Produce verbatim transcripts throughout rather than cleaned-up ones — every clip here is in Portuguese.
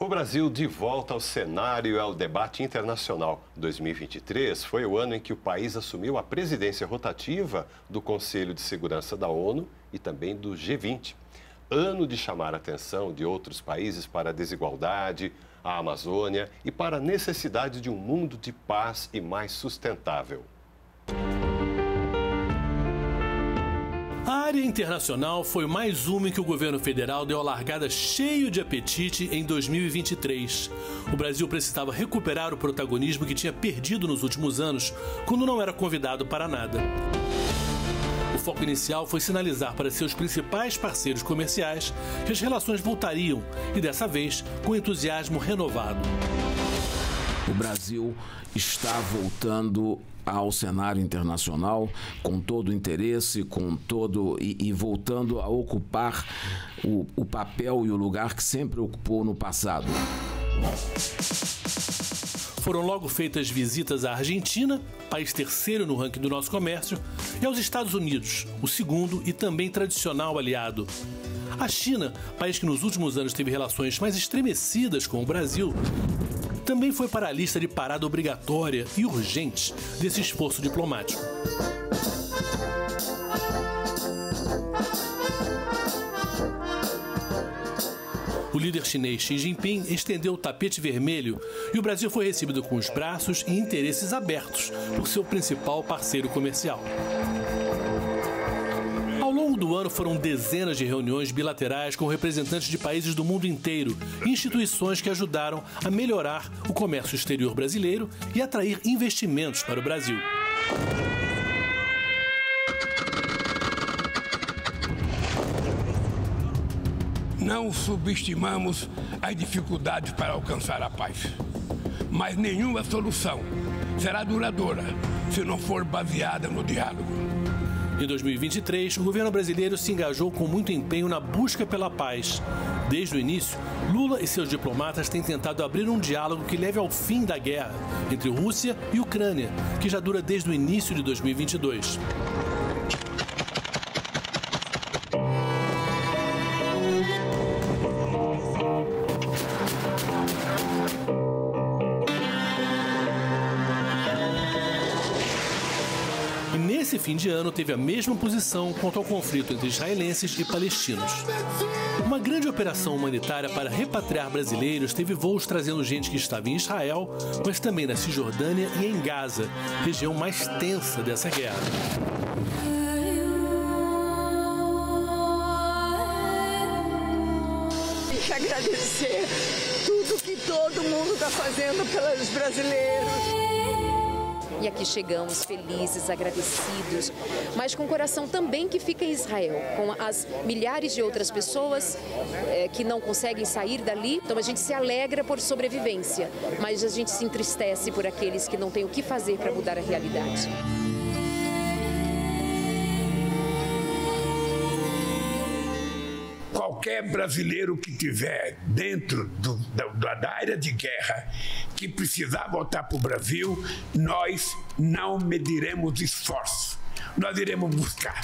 O Brasil de volta ao cenário e ao debate internacional. dois mil e vinte e três foi o ano em que o país assumiu a presidência rotativa do Conselho de Segurança da ONU e também do G vinte. Ano de chamar a atenção de outros países para a desigualdade, a Amazônia e para a necessidade de um mundo de paz e mais sustentável. A área internacional foi mais uma em que o governo federal deu a largada cheio de apetite em dois mil e vinte e três. O Brasil precisava recuperar o protagonismo que tinha perdido nos últimos anos, quando não era convidado para nada. O foco inicial foi sinalizar para seus principais parceiros comerciais que as relações voltariam, e dessa vez com entusiasmo renovado. O Brasil está voltando ao cenário internacional com todo o interesse, com todo e, e voltando a ocupar o, o papel e o lugar que sempre ocupou no passado. Foram logo feitas visitas à Argentina, país terceiro no ranking do nosso comércio, e aos Estados Unidos, o segundo e também tradicional aliado. A China, país que nos últimos anos teve relações mais estremecidas com o Brasil, também foi para a lista de parada obrigatória e urgente desse esforço diplomático. O líder chinês Xi Jinping estendeu o tapete vermelho e o Brasil foi recebido com os braços e interesses abertos por seu principal parceiro comercial. Todo ano foram dezenas de reuniões bilaterais com representantes de países do mundo inteiro e instituições que ajudaram a melhorar o comércio exterior brasileiro e atrair investimentos para o Brasil. Não subestimamos as dificuldades para alcançar a paz, mas nenhuma solução será duradoura se não for baseada no diálogo. Em dois mil e vinte e três, o governo brasileiro se engajou com muito empenho na busca pela paz. Desde o início, Lula e seus diplomatas têm tentado abrir um diálogo que leve ao fim da guerra entre Rússia e Ucrânia, que já dura desde o início de dois mil e vinte e dois. Nesse fim de ano, teve a mesma posição quanto ao conflito entre israelenses e palestinos. Uma grande operação humanitária para repatriar brasileiros teve voos trazendo gente que estava em Israel, mas também na Cisjordânia e em Gaza, região mais tensa dessa guerra. Tem que agradecer tudo que todo mundo está fazendo pelos brasileiros. E aqui chegamos felizes, agradecidos, mas com o coração também que fica em Israel, com as milhares de outras pessoas é, que não conseguem sair dali. Então a gente se alegra por sobrevivência, mas a gente se entristece por aqueles que não têm o que fazer para mudar a realidade. Qualquer brasileiro que tiver dentro do, da, da área de guerra que precisar voltar para o Brasil, nós não mediremos esforço, nós iremos buscar.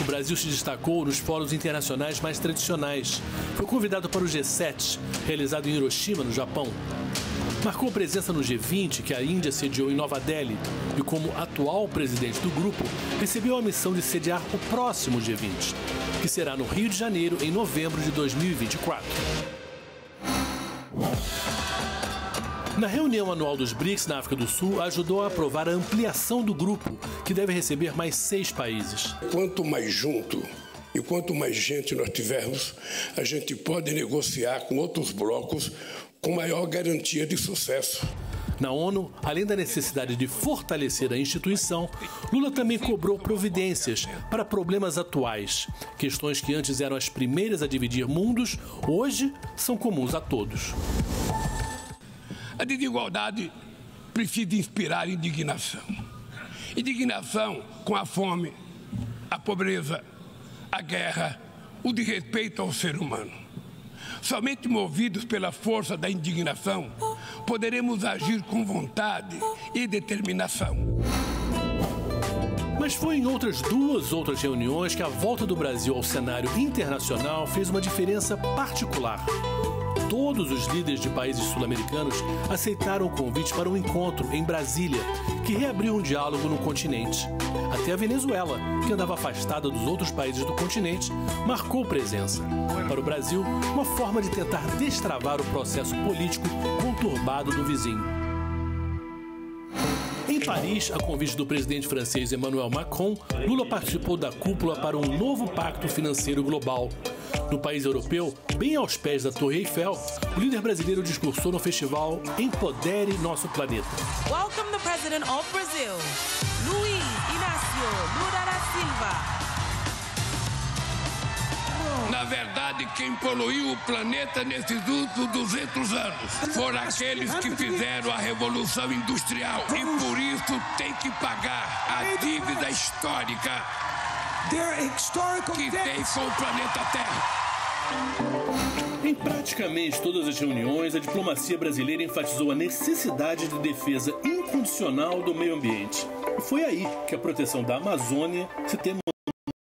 O Brasil se destacou nos fóruns internacionais mais tradicionais. Foi convidado para o G sete, realizado em Hiroshima, no Japão. Marcou presença no G vinte, que a Índia sediou em Nova Delhi, e como atual presidente do grupo, recebeu a missão de sediar o próximo G vinte, que será no Rio de Janeiro em novembro de dois mil e vinte e quatro. Na reunião anual dos BRICS na África do Sul, ajudou a aprovar a ampliação do grupo, que deve receber mais seis países. Quanto mais junto e quanto mais gente nós tivermos, a gente pode negociar com outros blocos com maior garantia de sucesso. Na ONU, além da necessidade de fortalecer a instituição, Lula também cobrou providências para problemas atuais. Questões que antes eram as primeiras a dividir mundos, hoje são comuns a todos. A desigualdade precisa inspirar indignação. Indignação com a fome, a pobreza, a guerra, o desrespeito ao ser humano. Somente movidos pela força da indignação, poderemos agir com vontade e determinação. Mas foi em outras duas outras reuniões que a volta do Brasil ao cenário internacional fez uma diferença particular. Todos os líderes de países sul-americanos aceitaram o convite para um encontro em Brasília, que reabriu um diálogo no continente. Até a Venezuela, que andava afastada dos outros países do continente, marcou presença. Para o Brasil, uma forma de tentar destravar o processo político conturbado do vizinho. Em Paris, a convite do presidente francês Emmanuel Macron, Lula participou da cúpula para um novo pacto financeiro global. No país europeu, bem aos pés da Torre Eiffel, o líder brasileiro discursou no festival Empodere Nosso Planeta. Welcome the President of Brazil, Luiz Inácio Lula da Silva. Na verdade, quem poluiu o planeta nesses últimos duzentos anos foram aqueles que fizeram a Revolução Industrial e por isso tem que pagar a dívida histórica que tem com o planeta Terra. Em praticamente todas as reuniões, a diplomacia brasileira enfatizou a necessidade de defesa incondicional do meio ambiente. E foi aí que a proteção da Amazônia se tornou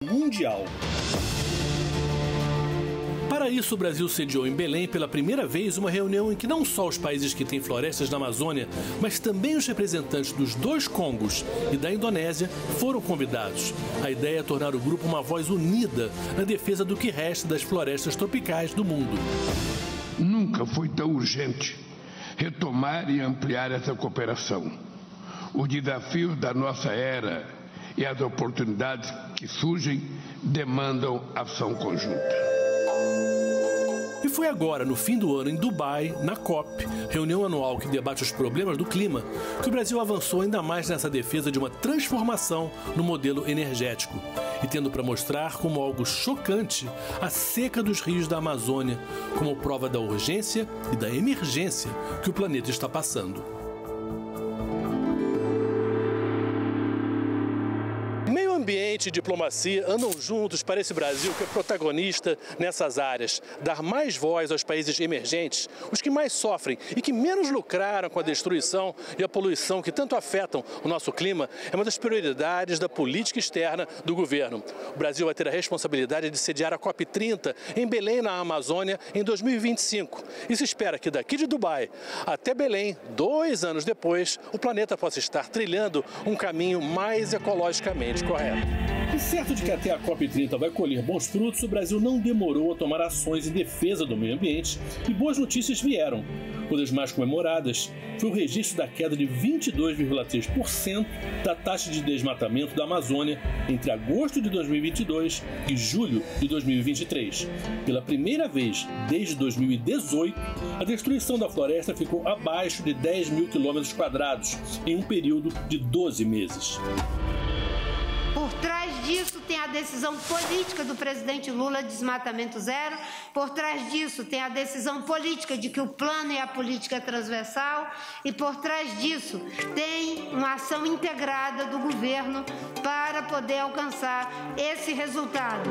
mundial. Para isso, o Brasil sediou em Belém pela primeira vez uma reunião em que não só os países que têm florestas na Amazônia, mas também os representantes dos dois Congos e da Indonésia foram convidados. A ideia é tornar o grupo uma voz unida na defesa do que resta das florestas tropicais do mundo. Nunca foi tão urgente retomar e ampliar essa cooperação. Os desafios da nossa era e as oportunidades que surgem demandam ação conjunta. E foi agora, no fim do ano, em Dubai, na COP, reunião anual que debate os problemas do clima, que o Brasil avançou ainda mais nessa defesa de uma transformação no modelo energético. E tendo para mostrar como algo chocante a seca dos rios da Amazônia, como prova da urgência e da emergência que o planeta está passando. Ambiente e diplomacia andam juntos para esse Brasil que é protagonista nessas áreas. Dar mais voz aos países emergentes, os que mais sofrem e que menos lucraram com a destruição e a poluição que tanto afetam o nosso clima, é uma das prioridades da política externa do governo. O Brasil vai ter a responsabilidade de sediar a COP trinta em Belém, na Amazônia, em dois mil e vinte e cinco. E se espera que daqui de Dubai até Belém, dois anos depois, o planeta possa estar trilhando um caminho mais ecologicamente correto. E certo de que até a COP trinta vai colher bons frutos, o Brasil não demorou a tomar ações em defesa do meio ambiente e boas notícias vieram. Uma das mais comemoradas foi o registro da queda de vinte e dois vírgula três por cento da taxa de desmatamento da Amazônia entre agosto de dois mil e vinte e dois e julho de dois mil e vinte e três. Pela primeira vez desde dois mil e dezoito, a destruição da floresta ficou abaixo de dez mil quilômetros quadrados em um período de doze meses. Por trás disso tem a decisão política do presidente Lula de desmatamento zero, por trás disso tem a decisão política de que o plano e a política é transversal e por trás disso tem uma ação integrada do governo para poder alcançar esse resultado.